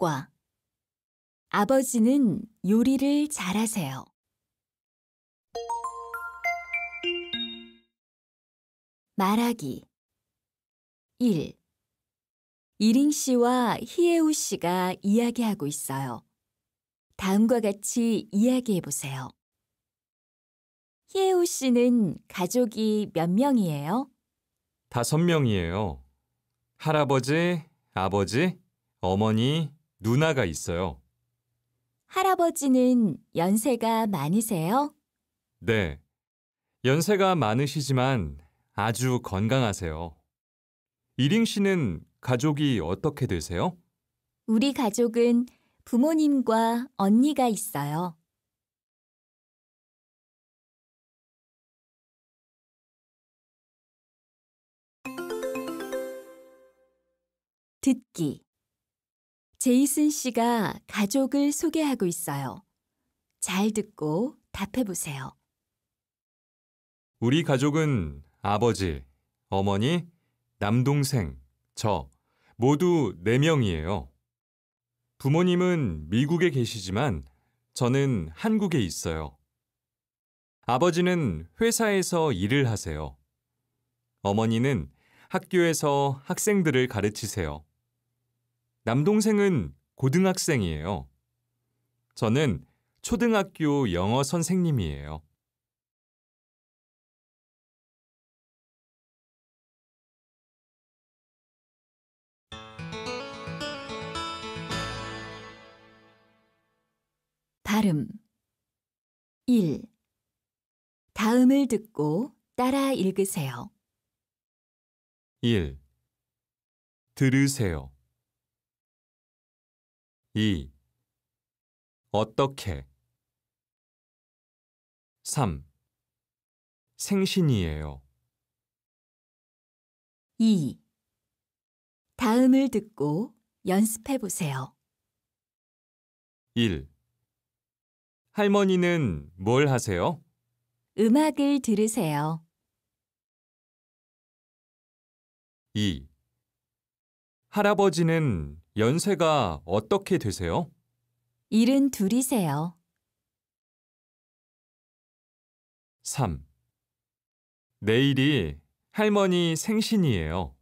성격과 아버지는 요리를 잘하세요. 말하기 1. 이링 씨와 히에우 씨가 이야기하고 있어요. 다음과 같이 이야기해 보세요. 히에우 씨는 가족이 몇 명이에요? 5명이에요. 할아버지, 아버지, 어머니, 누나가 있어요. 할아버지는 연세가 많으세요? 네, 연세가 많으시지만 아주 건강하세요. 이링 씨는 가족이 어떻게 되세요? 우리 가족은 부모님과 언니가 있어요. 듣기. 제이슨 씨가 가족을 소개하고 있어요. 잘 듣고 답해보세요. 우리 가족은 아버지, 어머니, 남동생, 저 모두 4명이에요. 부모님은 미국에 계시지만 저는 한국에 있어요. 아버지는 회사에서 일을 하세요. 어머니는 학교에서 학생들을 가르치세요. 남동생은 고등학생이에요. 저는 초등학교 영어 선생님이에요. 발음 1. 다음을 듣고 따라 읽으세요. 1. 들으세요. 2. 어떻게. 3. 생신이에요. 2. 다음을 듣고 연습해 보세요. 1. 할머니는 뭘 하세요? 음악을 들으세요. 2. 할아버지는 연세가 어떻게 되세요? 72세요. 3. 내일이 할머니 생신이에요.